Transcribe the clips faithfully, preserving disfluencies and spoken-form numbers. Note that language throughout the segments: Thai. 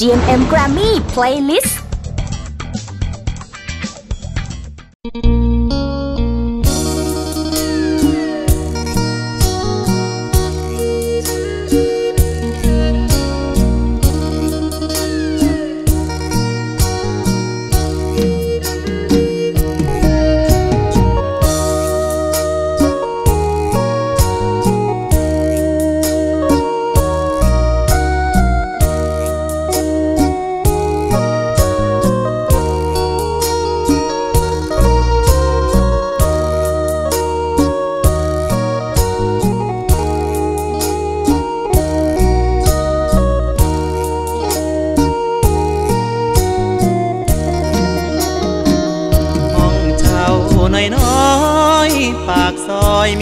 จี เอ็ม เอ็ม Grammy Playlist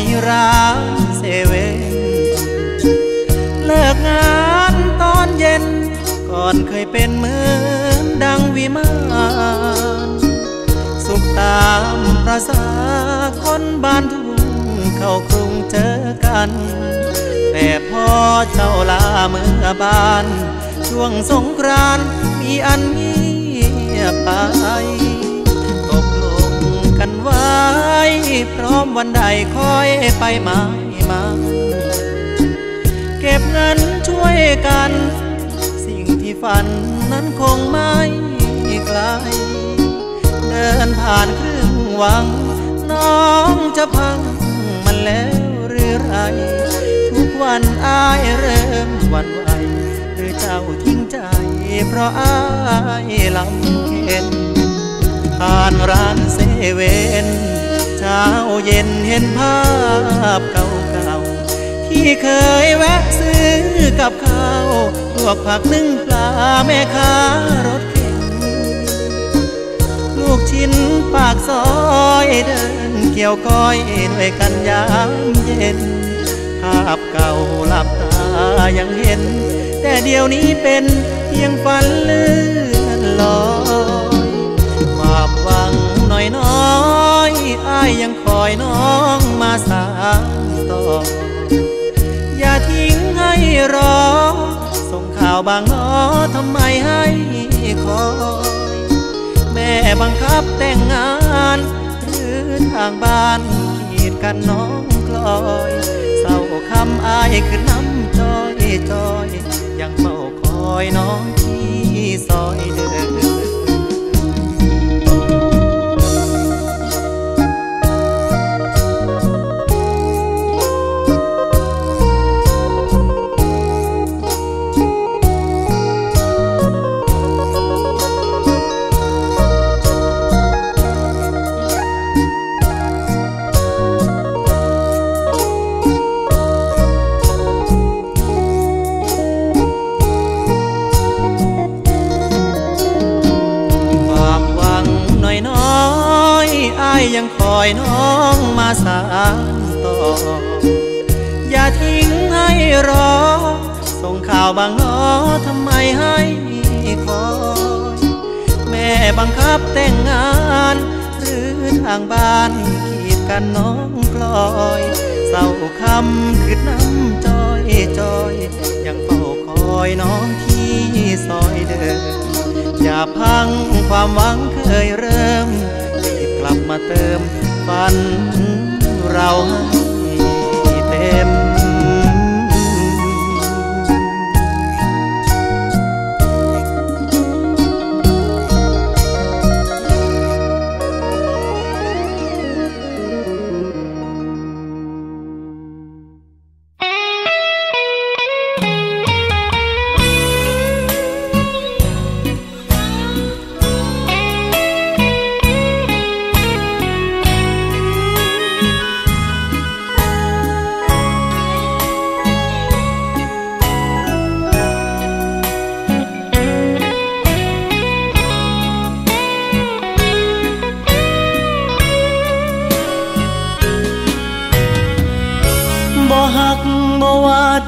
มีร้านเซเว่นเลิกงานตอนเย็นก่อนเคยเป็นเหมือนดังวิมานสุขตามประสาคนบ้านทุ่งเข้ากรุงเจอกันแต่พอเจ้าลาเมื่อบ้านช่วงสงกรานต์มีอันเงียบไปตกลงกันไว้พร้อมวันใดค่อยไปมามาเก็บเงินช่วยกันสิ่งที่ฝันนั้นคงไม่ไกลเดินผ่านครึ่งวังน้องจะพังมันแล้วหรือไรทุกวันอ้ายเริ่มหวั่นไหวหรือเจ้าทิ้งใจเพราะอ้ายลำเค็ญผ่านร้านเซเว่นเช้าเย็นเห็นภาพเก่าๆที่เคยแวะซื้อกับข้าวลวกผักนึ่งปลาแม่ค้ารถเข็นลูกชิ้นปากซอยเดินเกี่ยวก้อยด้วยกันยามเย็นภาพเก่าหลับตายังเห็นแต่เดี๋ยวนี้เป็นเพียงฝันเลื่อนลอยความหวังน้อยๆอ้ายยังคอยน้องมาสานต่ออย่าทิ้งให้รอส่งข่าวบางน้อทำไมให้คอยแม่บังคับแต่งงานหรือทางบ้านขีดกันน้องคลอยเศร้าคำอ้ายคือน้ำจ้อยจอยยังเฝ้าคอยน้องที่ซอยเดินยังคอยน้องมาสานต่ออย่าทิ้งให้รอส่งข่าวบางน้อทำไมให้คอยแม่บังคับแต่งงานหรือทางบ้านขีดกันน้องกลอยเศร้าคำคือน้ำจ้อยจอยยังเฝ้าคอยน้องที่ซอยเดินอย่าพังความหวังเคยเริ่มกลับมาเติมฝันเราให้เต็ม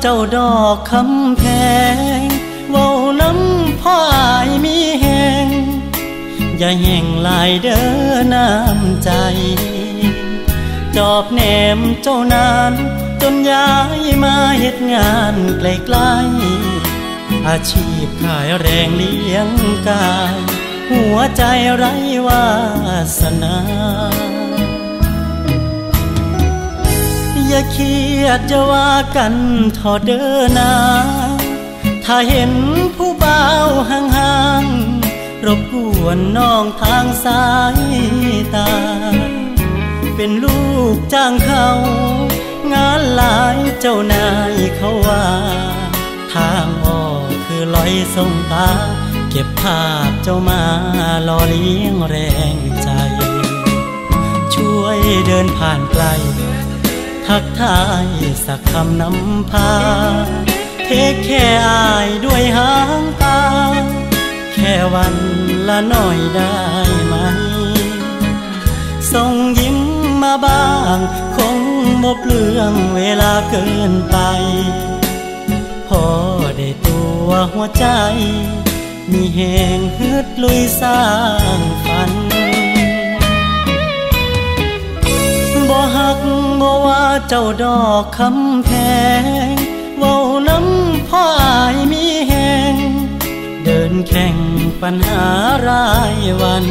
เจ้าดอกคำแพงเว้าน้ำพ่ออายมีแหงอย่าแห่งลายเด้อน้ำใจจอบแหนมเจ้านานจนย้ายมาเฮ็ดงานไกล อาชีพขายแรงเลี้ยงกายหัวใจไร้วาสนาอย่าเครียดจะว่ากันทอเดินนาถ้าเห็นผู้บ่าวห่างๆรบกวนน้องทางสายตาเป็นลูกจ้างเขางานหลายเจ้านายเขาว่าทางออกคือลอยส่งตาเก็บภาพเจ้ามาหล่อเลี้ยงแรงใจช่วยเดินผ่านไกลทักทายสักคำนำพาเทคแค่อายด้วยหางตาแค่วันละหน่อยได้ไหมส่งยิ้มมาบ้างคงบ่เปลืองเวลาเกินไปพอได้ตัวหัวใจมีแหงฮึดลุยสร้างฝันบ่หักบ่ว่าเจ้าดอกคำแพงเว้าน้ำพ่ออายมีแหงเดินแข่งปัญหารายวัน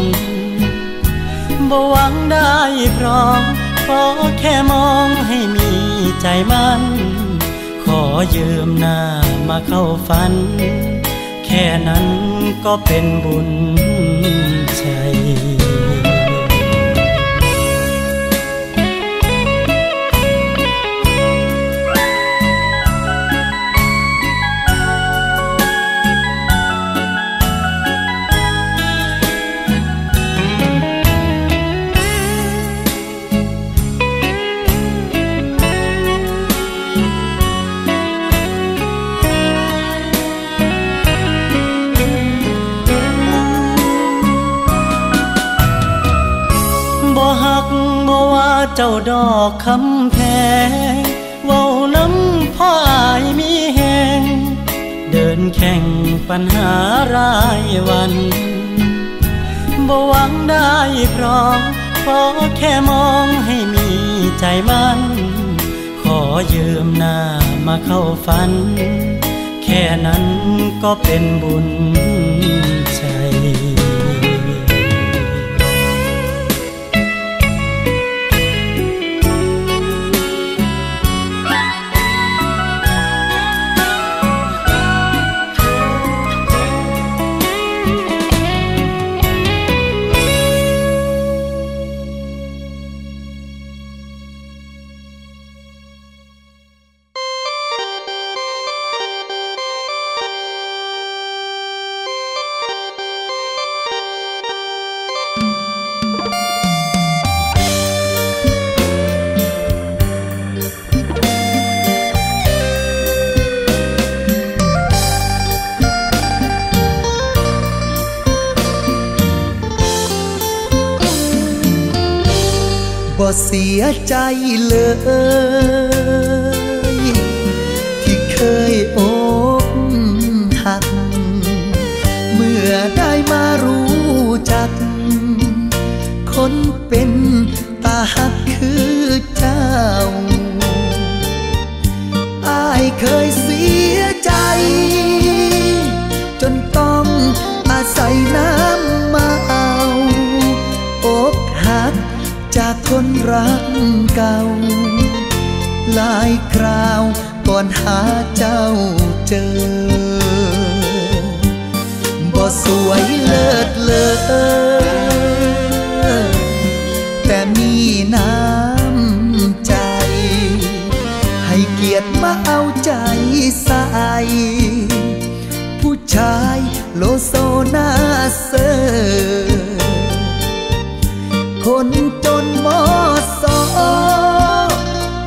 บ่หวังได้พร้อมขอแค่มองให้มีใจมันขอยืมหน้ามาเข้าฝันแค่นั้นก็เป็นบุญชัยเจ้าดอกคำแพงเว้าน้ำพ่ออายมีแหงเดินแข่งปัญหารายวันบ่หวังได้พร้อมขอแค่มองให้มีใจมันขอยืมหน้ามาเข้าฝันแค่นั้นก็เป็นบุญใจเสียใจเลยที่เคยอกหักเมื่อได้มารู้จักคนเป็นตาหักคือเจ้าอ้ายเคยเสียใจจนต้องอาศัยน้ำมาเอาอกหักจากคนรักเก่าหลายคราวก่อนหาเจ้าเจอบ่สวยเลิศเลอแต่มีน้ำใจให้เกียรติมาเอาใจใส่ผู้ชายโลโซนาเซอคนจนมอสอ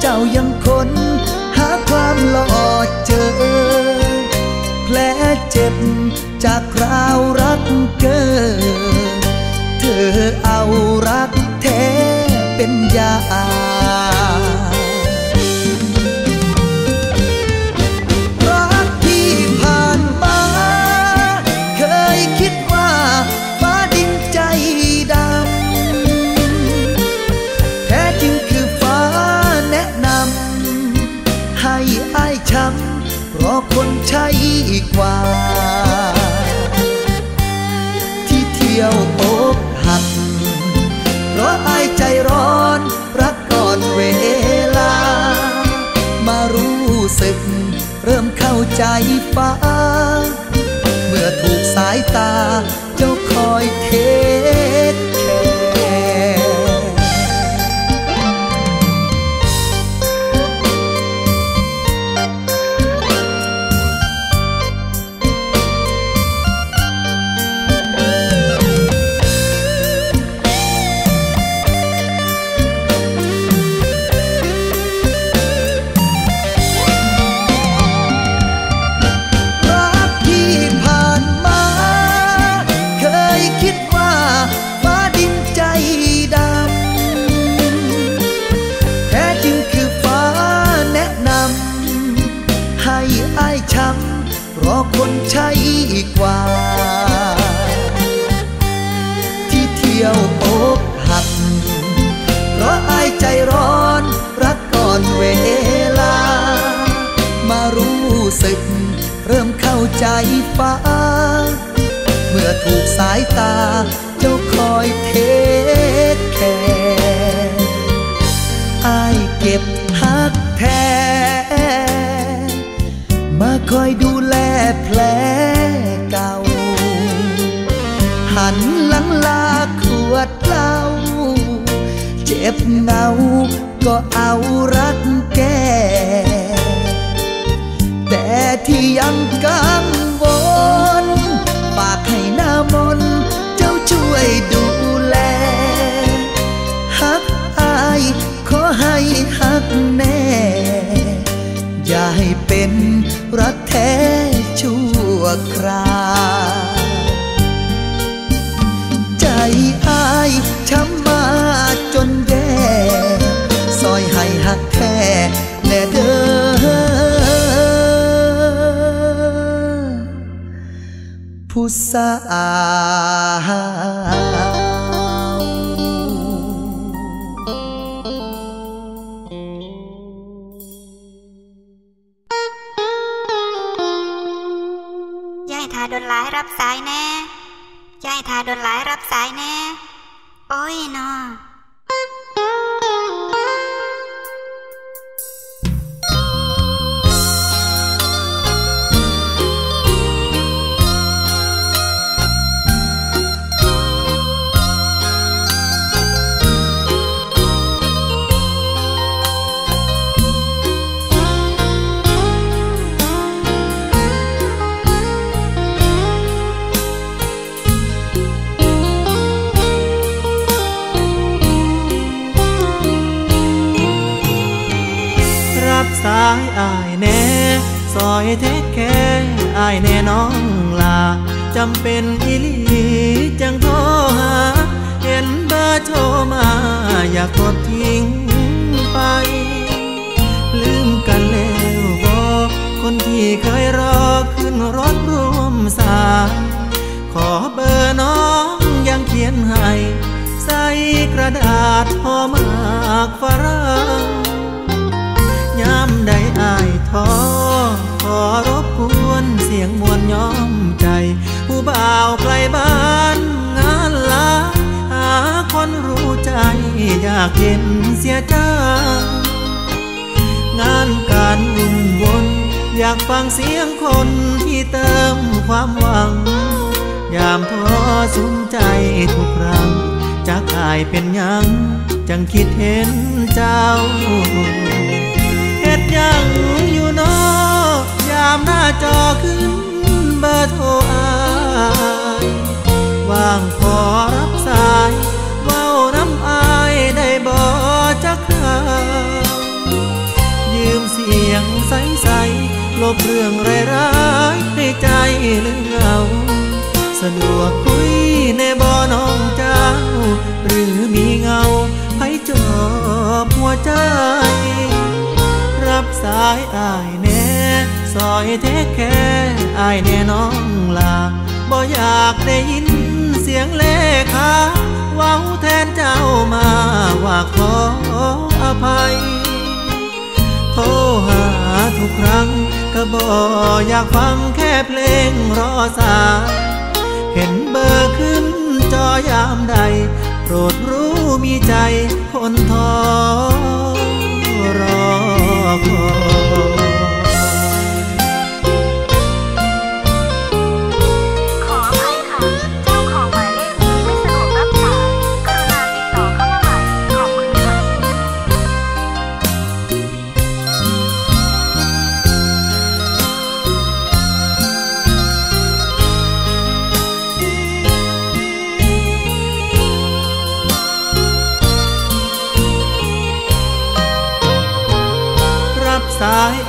เจ้ายังค้นหาความหล่อเจอแผลเจ็บจากคราวรักเกินเธอเอารักแท้เป็นยาใช่กว่า ใจฟ้าเมื่อถูกสายตาเจ้าคอยเทคแคร์รอคนใช่กว่าที่เที่ยวอกหักเพราะอายใจร้อนรักก่อนเวลามารู้สึกเริ่มเข้าใจฟ้าเมื่อถูกสายตาเจ้าคอยเทคแคร์อายเก็บหักแท้มาคอยดูแลแผลเก่าหันหลังลาขวดเหล้าเจ็บเงาก็เอารักแก่แต่ที่ยังกังวลฝากให้หน้ามนเจ้าช่วยดูแลฮักอายขอให้ฮักแน่อย่าให้เป็นรักแท้ชั่วคราวใจอายช้ำมาจนแย่ซอยให้หักแท้แน่เด้อผู้สาวโดนหลายรับสายแน่ใจทาโดนหลายรับสายแน่โอ้ยนอสายอายแน่ซอยเทคแคร์อายแน่น้องลาจำเป็นอีหลีจังโทรหาเห็นเบอร์โทรมาอยากกดทิ้งไปลืมกันแล้วบอกคนที่เคยรอขึ้นรถร่วมสายขอเบอร์น้องยังเขียนให้ใส่กระดาษห่อหมากฝรั่งยามใดอายท้อขอรบกวนเสียงมวลย้อมใจผู้บ่าวไกลบ้านงานลาหาคนรู้ใจอยากเห็นเสียจ้างานการวุ่นวนอยากฟังเสียงคนที่เติมความหวังยามท้อสุมใจทุกครั้งจักอายเป็นหยังจังคิดเห็นเจ้ายังอยู่นอยามหน้าจอขึ้นเบอร์โทรอายว่างขอรับสายเว้าน้ำอายได้บ่จักคราวยืมเสียงใสๆลบเรื่องร้ายๆในใจเรื่องเงาสะดวกคุยในบ่น้องเจ้าหรือมีเงาให้จอบหัวใจรับสายอายแน่ซอยเทคแคร์อายแน่น้องลาบ่อยากได้ยินเสียงเลขาเว้าแทนเจ้ามาว่าขออภัยโทรหาทุกครั้งก็บ่อยากฟังแค่เพลงรอสายเห็นเบอร์ขึ้นจอยามใดโปรดรู้มีใจคนทอรอOh, oh, oh, oh.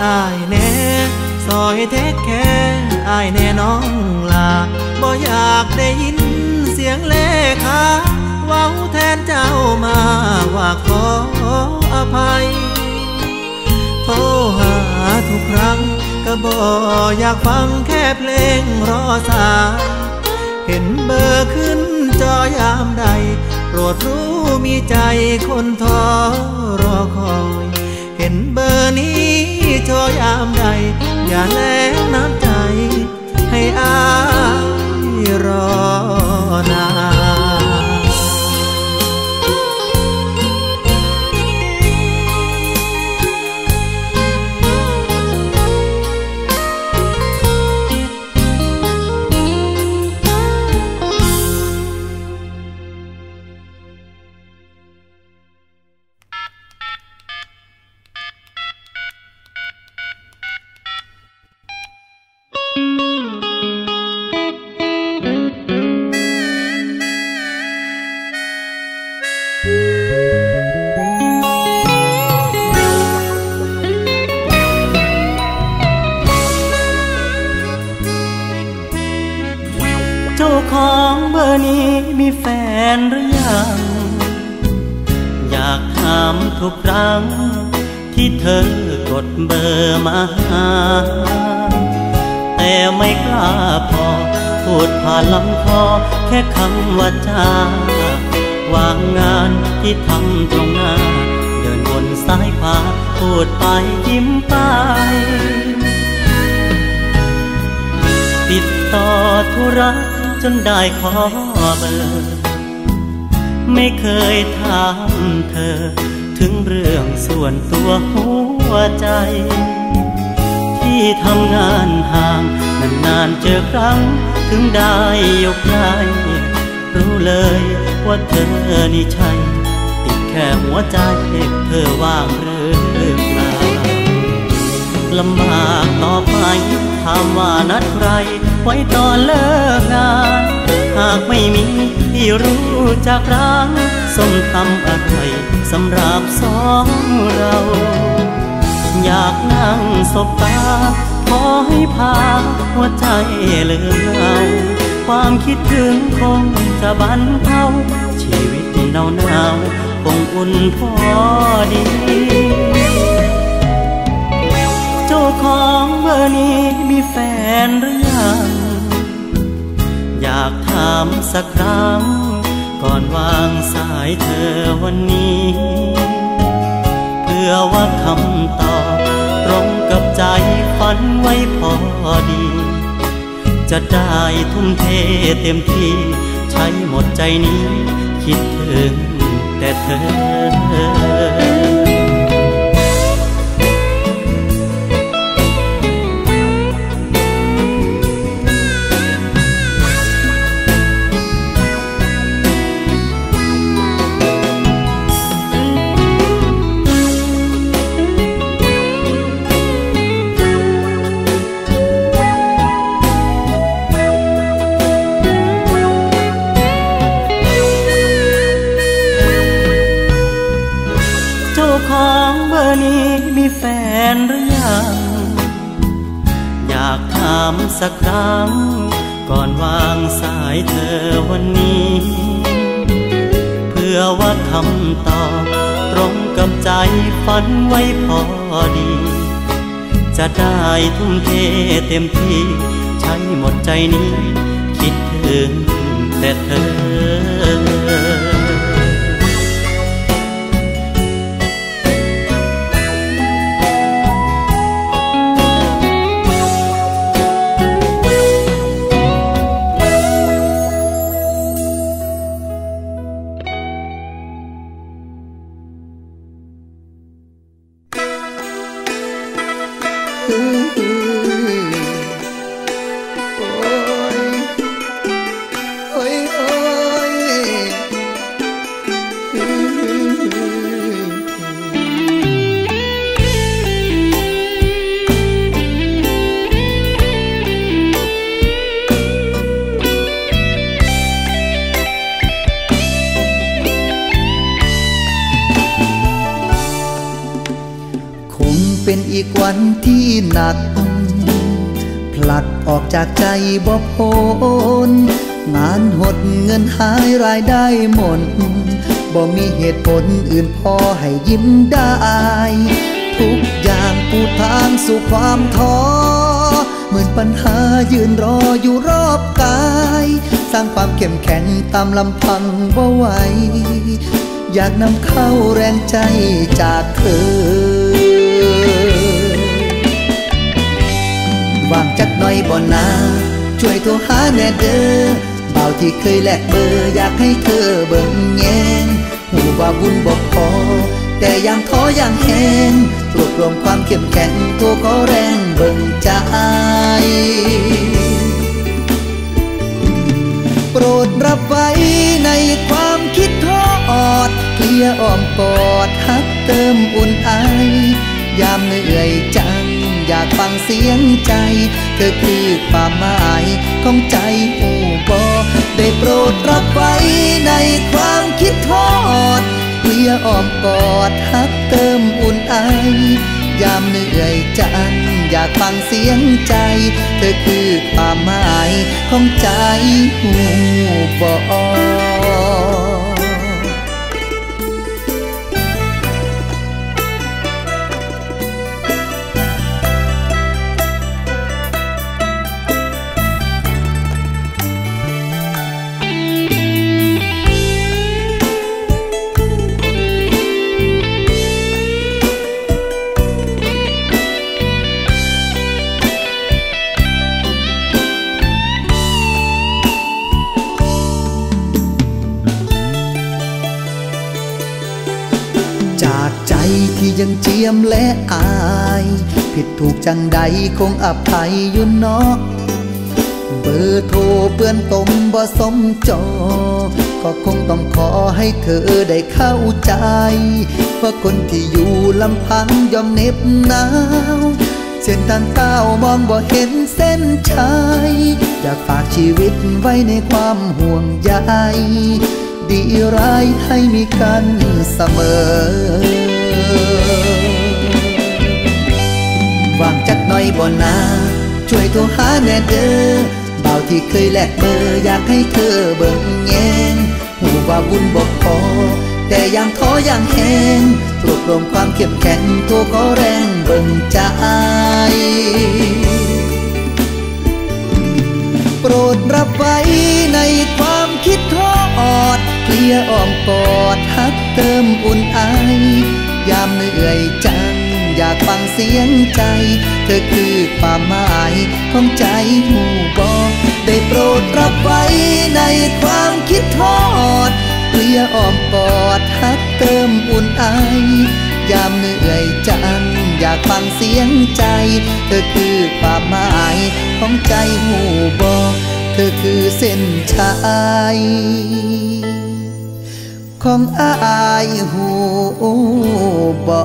อายแน่ซอยเทคแคร์อายแน่น้องลาบ่อยากได้ยินเสียงเลขาเว้าแทนเจ้ามาว่าขออภัยโทรหาทุกครั้งก็บ่อยากฟังแค่เพลงรอสายเห็นเบอร์ขึ้นจอยามใดโปรดรู้มีใจคนทอรอคอยเห็นเบอร์นี้จอยามใดอย่าแลกน้ำใจให้อายรอนานที่ทำตรงหน้าเดินวนซ้ายขวาพูดไปยิ้มไปติดต่อธุระจนได้ขอเบอร์ไม่เคยถามเธอถึงเรื่องส่วนตัวหัวใจที่ทำงานห่างนานๆเจอครั้งถึงได้ยกใจรู้เลยว่าเธอนี่ใช่ติดแค่หัวใจเธอว่างหรือเปล่าลำบากต่อไปถามว่านัดใครไว้ตอนเลิกงานหากไม่มีที่รู้จักร้านส้มตำอร่อยสำหรับสองเราอยากนั่งสบตาขอให้พาหัวใจลืมเราความคิดถึงคงจะบันเทาชีวิตหนาวหนาวคงอุ่นพอดีเจ้าของเบอร์นี้มีแฟนหรือยังอยากถามสักครั้งก่อนวางสายเธอวันนี้เพื่อว่าคำตอบตรงกับใจฝันไว้พอดีจะได้ทุ่มเทเต็มที่ใช้หมดใจนี้คิดถึงแต่เธอสักครั้งก่อนวางสายเธอวันนี้เพื่อว่าคำตอบตรงกับใจฝันไว้พอดีจะได้ทุ่มเทเต็มที่ใช้หมดใจนี้คิดถึงแต่เธอOh วันที่หนักผลักออกจากใจบ่พ้นงานหดเงินหายรายได้หมดบ่มีเหตุผลอื่นพอให้ยิ้มได้ทุกอย่างปูทางสู่ความท้อเหมือนปัญหายืนรออยู่รอบกายสร้างความเข้มแข็งตามลำพังบ่ไหวอยากนำเข้าแรงใจจากเธอว่างจักหน่อยบ่นาช่วยโทรหาแน่เด้อเบาที่เคยแลกเบอร์อยากให้เธอเบิ่งแยงหูว่าบุญบ่พอแต่ยังท้อยังแห้งรวบรวมความเข้มแข็งโทรขอแรงเบิ่งใจโปรดรับไว้ในความคิดท้ออดเคลียอ้อมกอดฮักเติมอุ่นไอยามเหนื่อยจังอยากฟังเสียงใจเธอคือความหมายของใจหูบอได้โปรดรับไว้ในความคิดทอดเพื่ออ้อมกอดฮักเติมอุ่นไอยามเหนื่อยจังอยากฟังเสียงใจเธอคือความหมายของใจหูบอที่ยังเจียมและอายผิดถูกจังใดคงอภัยอยู่นอกเบอร์โทรเปื้อนตมบ่สมจอก็คงต้องขอให้เธอได้เข้าใจว่าคนที่อยู่ลำพังยอมเหน็บหนาวเส้นทางเก้ามองบ่เห็นเส้นชัยอยากฝากชีวิตไว้ในความห่วงใยดีร้ายให้มีกันเสมอว่างจักหน่อยบ่นาช่วยโทรหาแน่เด้อเบาที่เคยแลกเบอร์อยากให้เธอเบิ่งแยงหูว่าบุญบ่พอแต่ยังท้อยังแห้งรวบรวมความเข้มแข็งโทรขอแรงเบิ่งใจโปรดรับไว้ในความคิดท้ออดเคลียอ้อมกอดฮักเติมอุ่นไอยามเหนื่อยจังอยากฟังเสียงใจเธอคือความหมายของใจหูบอกได้โปรดรับไว้ในความคิดทอดเพื่ออ้อมกอดฮักเติมอุ่นไอยามเหนื่อยจังอยากฟังเสียงใจเธอคือความหมายของใจหูบอกเธอคือเส้นชัยของอายหูบอ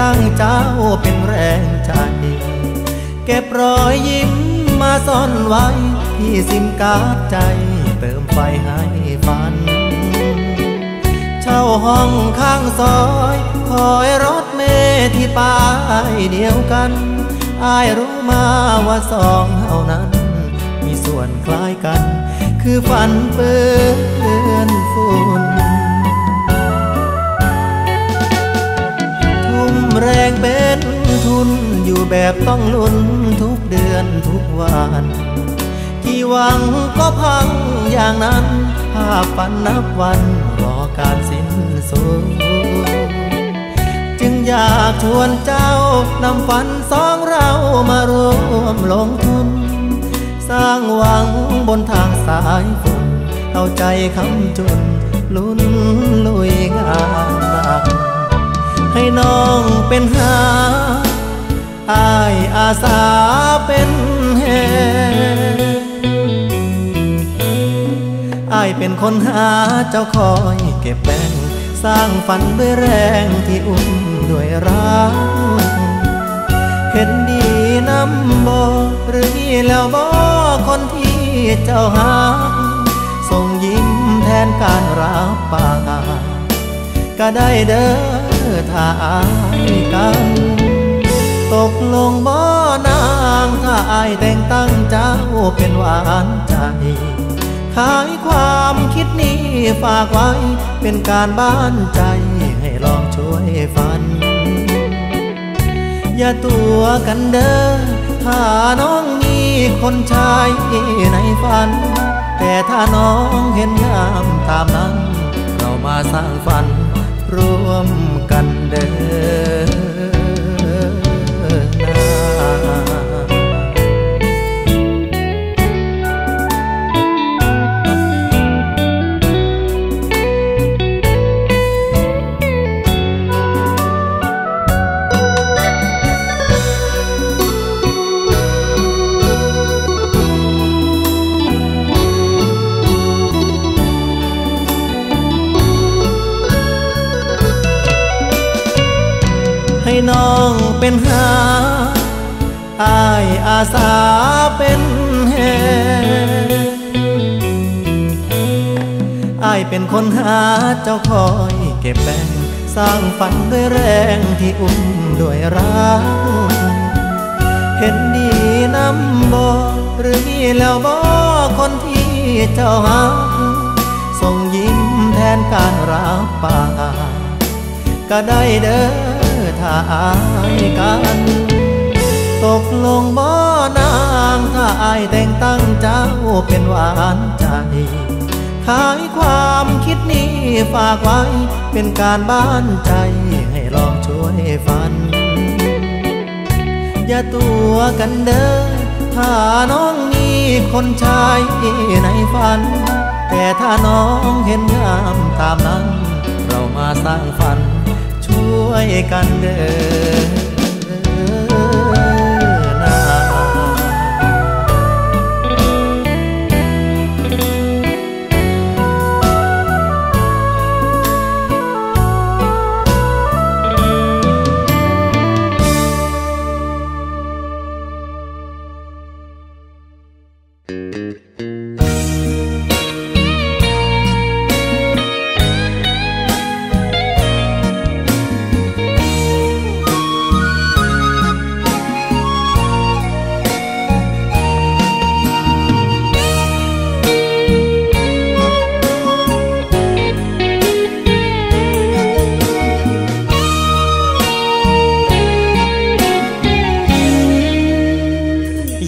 ตั้งเจ้าเป็นแรงใจเก็บรอยยิ้มมาซ่อนไว้ที่ซิมการ์ดใจเติมไฟให้ฝันเช่าห้องข้างซอยคอยรถเมล์ที่ป้ายเดียวกันอายรู้มาว่าสองเฮานั้นมีส่วนคล้ายกันคือฝันเปื้อนฝุ่นแรงเป็นทุนอยู่แบบต้องลุ้นทุกเดือนทุกวันที่หวังก็พังอย่างนั้นภาพฝันนับวันรอการสิ้นสุดจึง อยากชวนเจ้านำฝันสองเรามาร่วมลงทุนสร้างหวังบนทางสายฝนเอาใจคำจุนลุ้นลุยงานหนักให้น้องเป็นหาอ้ายอาสาเป็นเฮอ้ายเป็นคนหาเจ้าคอยเก็บแบ่งสร้างฝันด้วยแรงที่อุ่นด้วยรักเห็นดีน้ำบ่หรือนี่แล้วบ่คนที่เจ้าหาส่งยิ้มแทนการรับปากก็ได้เด้อถ้าอายกันตกลงบ่นางถ้าอายแต่งตั้งเจ้าเป็นหวานใจขายความคิดนี้ฝากไว้เป็นการบ้านใจให้ลองช่วยฝันอย่าตัวกันเด้อถ้าน้องมีคนชายในฝันแต่ถ้าน้องเห็นงามตามนั้นเรามาสร้างฝันร่วมกันเด้อให้น้องเป็นหาอ้ายอาสาเป็นเฮอ้ายเป็นคนหาเจ้าคอยเก็บแบ่งสร้างฝันด้วยแรงที่อุ่นด้วยรักเห็นดีน้ำบ่หรือนี่แล้วบ่คนที่เจ้าหาส่งยิ้มแทนการรับปากก็ได้เด้อถ้าอายกันตกลงบ่นางถ้าอายแต่งตั้งเจ้าเป็นหวานใจขายความคิดนี้ฝากไว้เป็นการบ้านใจให้ลองช่วยฝันอย่าตัวกันเด้อถ้าน้องมีคนชายในฝันแต่ถ้าน้องเห็นงามตามนั้นเรามาสร้างฝันช่วยกันเดินหน้า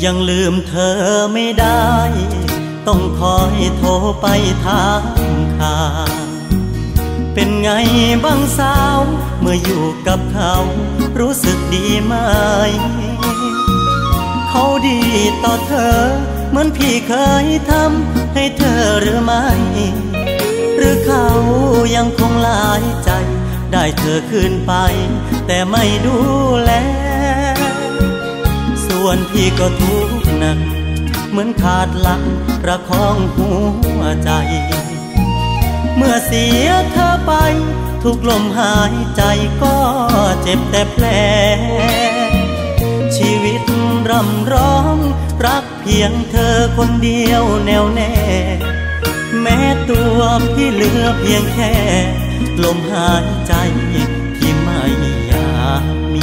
ยังลืมเธอไม่ได้ต้องคอยโทรไปถามข่าวเป็นไงบ้างสาวเมื่ออยู่กับเขารู้สึกดีไหมเขาดีต่อเธอเหมือนพี่เคยทำให้เธอหรือไม่หรือเขายังคงหลายใจได้เธอคืนไปแต่ไม่ดูแลส่วนพี่ก็ทุกข์หนักเหมือนขาดหลักประคองหัวใจเมื่อเสียเธอไปทุกลมหายใจก็เจ็บแต่แผลชีวิตร่ำร้องรักเพียงเธอคนเดียวแน่วแน่แม้ตัวพี่เหลือเพียงแค่ลมหายใจที่ไม่อยากมี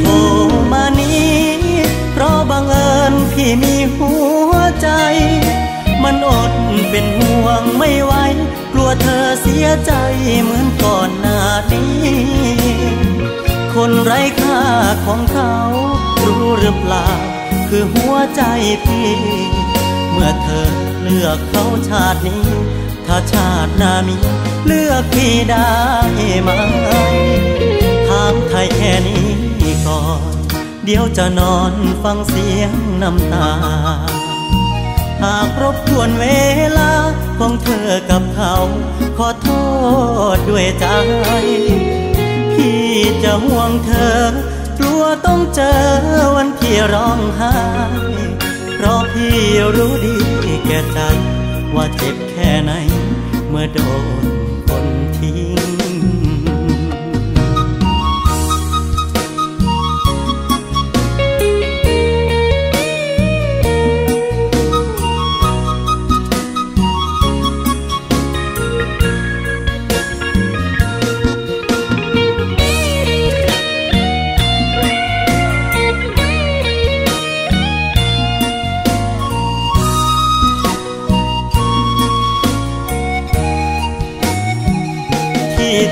โทรมานี้เพราะบังเอิญพี่มีหัวใจมันอดเป็นห่วงไม่ไหวกลัวเธอเสียใจเหมือนก่อนหน้านี้คนไร้ค่าของเขารู้หรือเปล่าคือหัวใจพี่หม มื่อเธอเลือกเขาชาตินี้ถ้าชาติหน้ามีเลือกพี่ได้ไหมถามไทยแค่นี้ก่อนเดี๋ยวจะนอนฟังเสียงน้ำตาหากรบกวนเวลาของเธอกับเขาขอโทษด้วยใจพี่จะห่วงเธอกลัวต้องเจอวันที่ร้องไห้เพราะพี่รู้ดีแก่ใจว่าเจ็บแค่ไหนเมื่อโดนคนทิ้ง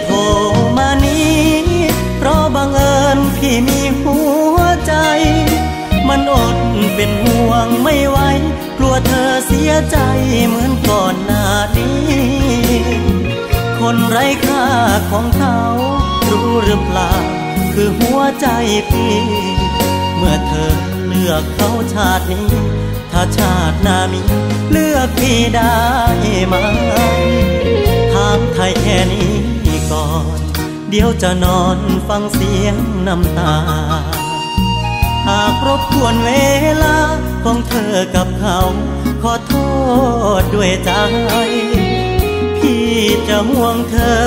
โทรมานี้เพราะบังเอิญพี่มีหัวใจมันอดเป็นห่วงไม่ไหวกลัวเธอเสียใจเหมือนก่อนหน้านี้คนไร้ค่าของเขารู้หรือเปล่าคือหัวใจพี่เมื่อเธอเลือกเขาชาตินี้ถ้าชาติหน้ามีเลือกพี่ได้ไหมถามไทยแค่นี้เดี๋ยวจะนอนฟังเสียงน้ำตาหากรบกวนเวลาของเธอกับเขาขอโทษด้วยใจพี่จะห่วงเธอ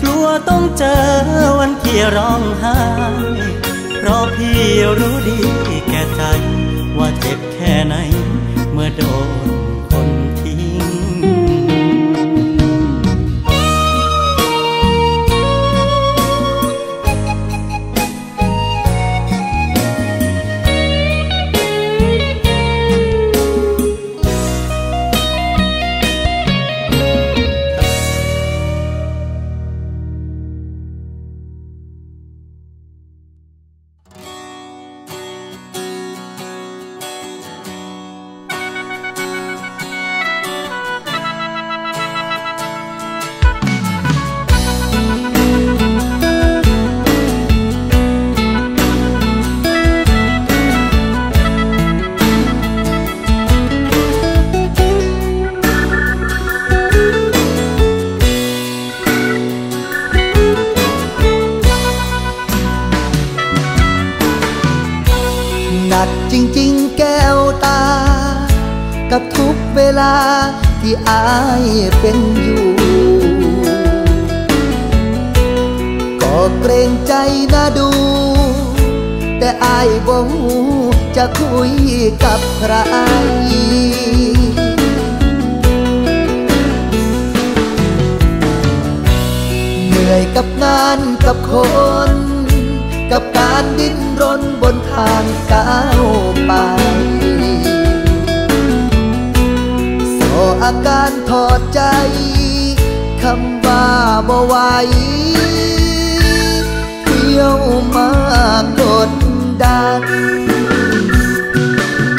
กลัวต้องเจอวันที่ร้องไห้เพราะพี่รู้ดีแก่ใจว่าเจ็บแค่ไหนเมื่อโดนคนทิ้งที่อายเป็นอยู่ก็เกรงใจนะดูแต่อายบ่ฮู้จะคุยกับใครเหนื่อยกับงานกับคนกับการดิ้นรนบนทางก้าวไปอาการถอดใจคำว่าบ่ไหวเที่ยวมากดดัน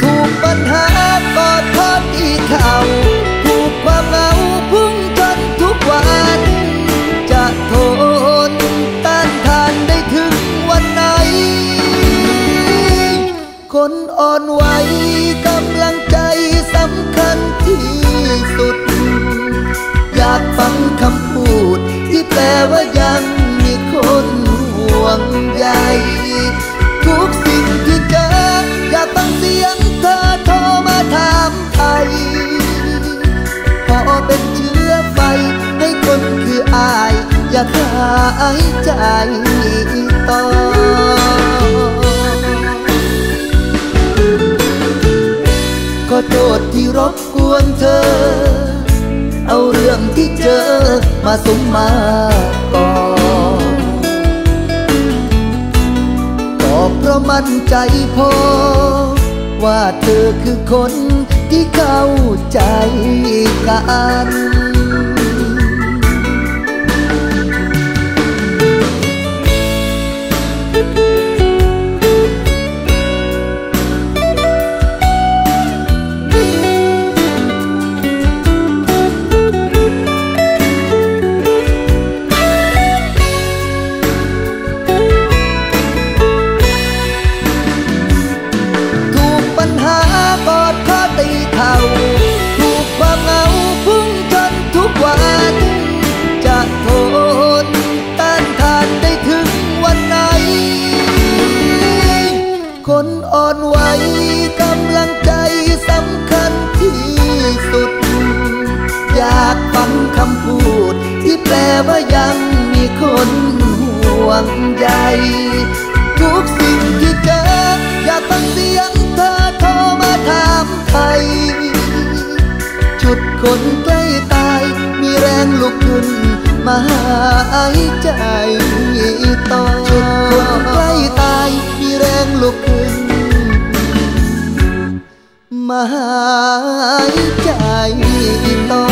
ถูกปัญหากอดทอดอีกเขาถูกความเหงาพุ่งจนทุกวันจะทนต้านทานได้ถึงวันไหนคนอ่อนไหวกำลังใจสำคัญที่สุดอยากฟังคำพูดที่แปลว่ายังมีคนห่วงใยทุกสิ่งที่เจออยากฟังเสียงเธอโทรมาถามไทยขอเป็นเชื้อไฟให้คนคืออายอย่าหายใจต่อขอโทษที่รบกวนเธอเอาเรื่องที่เจอมาสุมมาก่อก็เพราะมั่นใจพอว่าเธอคือคนที่เข้าใจกัน ว่ายังมีคนห่วงใยทุกสิ่งที่เจออยากฟังเสียงเธอโทรมาถามไทยชุดคนใกล้ตายมีแรงลุกขึ้นมาหายใจต่อชุดคนใกล้ตายมีแรงลุกขึ้นมาหายใจต่อ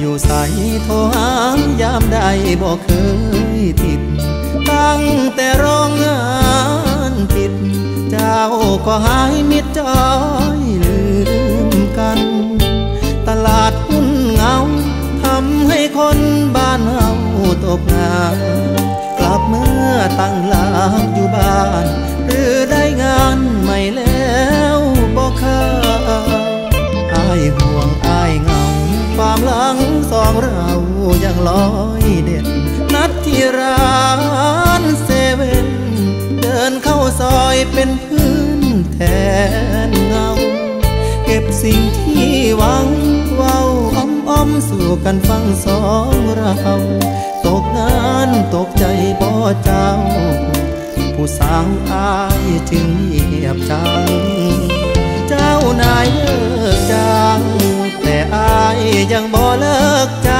อยู่ใสโทรหายามใดบอกเคยติดตั้งแต่โรงงานปิดเจ้าก็หายมิดจอยลืมกันตลาดหุ้นเงาทำให้คนบ้านเฮาตกงานกลับเมื่อตั้งหลักอยู่บ้านหรือได้งานใหม่แล้วบอกเคยอายห่วงอายเงาความหลังสองเรายังลอยเด่นนัดที่ร้านเซเว่นเดินเข้าซอยเป็นพื้นแทนเงาเก็บสิ่งที่หวังเว้าอ้อมๆสู่กันฟังสองเราตกงานตกใจบ่เจ้าผู้สาวอายจึงเหียบจังเจ้านายเลิกจ้างแต่อายยังบ่เลิกใจ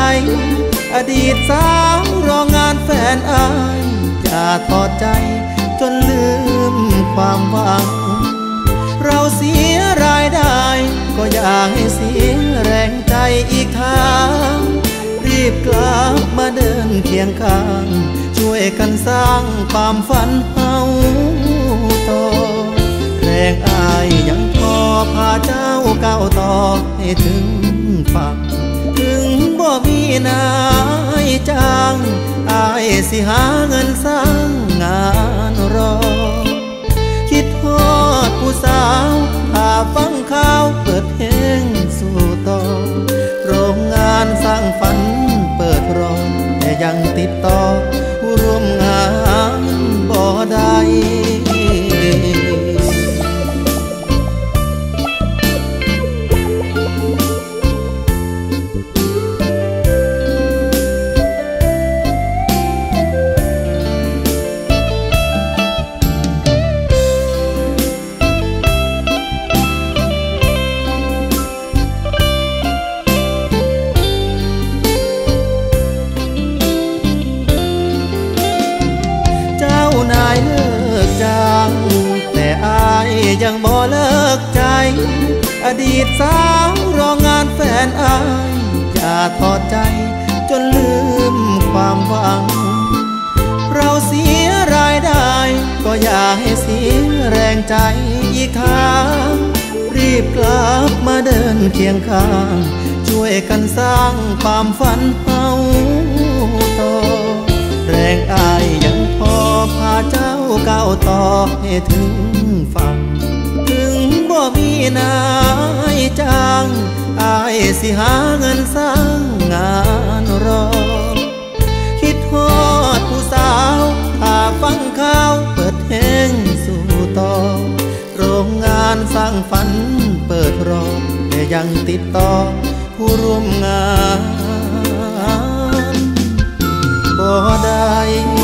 อดีตสาวรองานแฟนอายอย่าทอดใจจนลืมความหวังเราเสียรายได้ก็อย่าให้เสียแรงใจอีกทางรีบกลับมาเดินเคียงข้างช่วยกันสร้างความฝันเฮาโตแรงอายยังพอพาเจ้าก้าวต่อให้ถึงฝั่งถึงบ่มีนายจ้างอายสิหาเงินสร้างงานรอคิดฮอดผู้สาวพาฟังข่าวเปิดเพลงสู่ต่อโรงงานสร้างฝันเปิดรอแต่ยังติดต่อผู้ร่วมงานบ่ได้ยังบ่เลิกใจอดีตสาวรองานแฟนอายอย่าทอดใจจนลืมความหวังเราเสียรายได้ก็อย่าให้เสียแรงใจอีกทางรีบกลับมาเดินเคียงข้างช่วยกันสร้างความฝันเฮาโตแรงอายยังพอพาเจ้าก้าวต่อให้ถึงฝั่งถึงบ่มีนายจ้างอายสิหาเงินสร้างงานรอคิดฮอดผู้สาวถ้าฟังข่าวเปิดเพลงสู่ต่อโรงงานสร้างฝันเปิดรอแต่ยังติดต่อผู้ร่วมงานบ่ได้